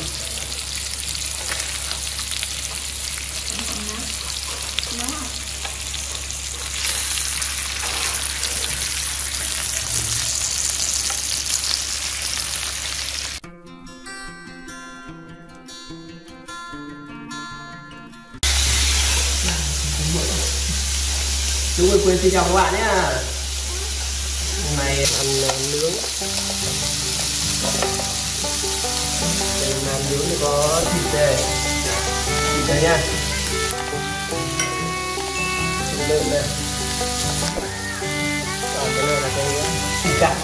Dũng Người Quê xin chào các bạn nhé. Hôm nay ăn nướng. Đây là nướng có thịt đây. Thịt đây nha. Thịt lợn đây. Còn cái này là cái thịt cặn.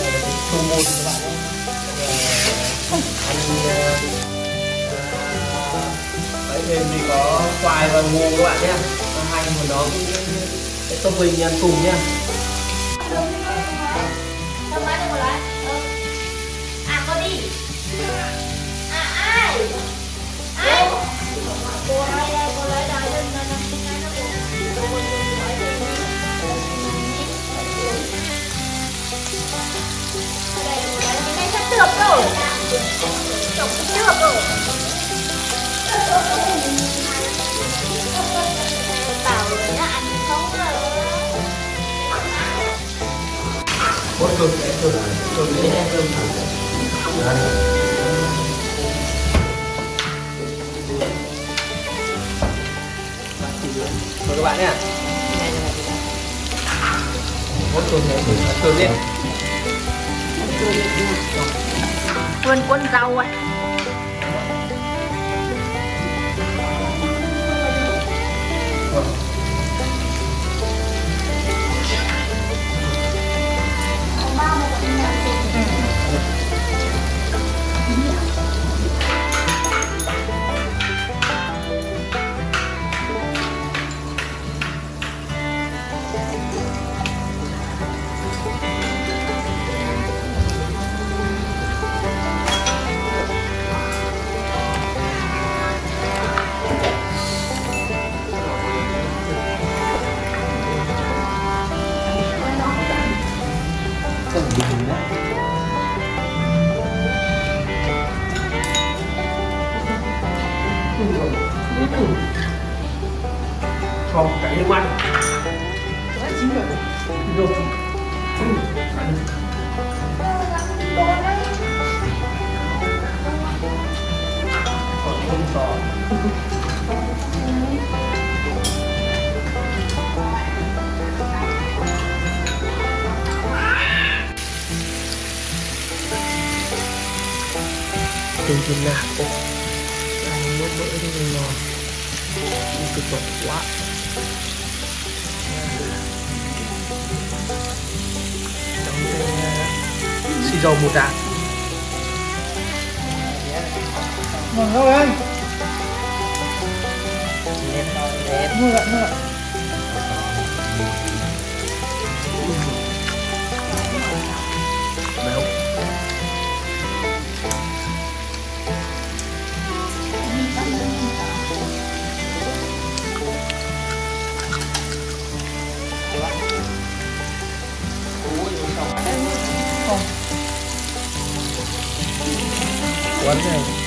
Đây là thịt không môn các bạn nhé. Ăn thêm thì có khoai và ngô các bạn nhé. Hai món đó cái tô vinh ăn cùng nhá. À có đi. À ai? Ai? Cô đây đây cô lấy đài lên nó bớt cơm để cơm để nhé, cơm thẳng mời các bạn nhé. Bớt cơm để cơm đi quên quấn rau à. Còn cái nước mặn quá chín rồi. Được. Còn không sò. Từ từ nào cũng ăn mốt mỡ đi ngon. Cực cực quá. Xì dầu một dạng. Ngon không anh? Đẹp, mua ạ. Quán này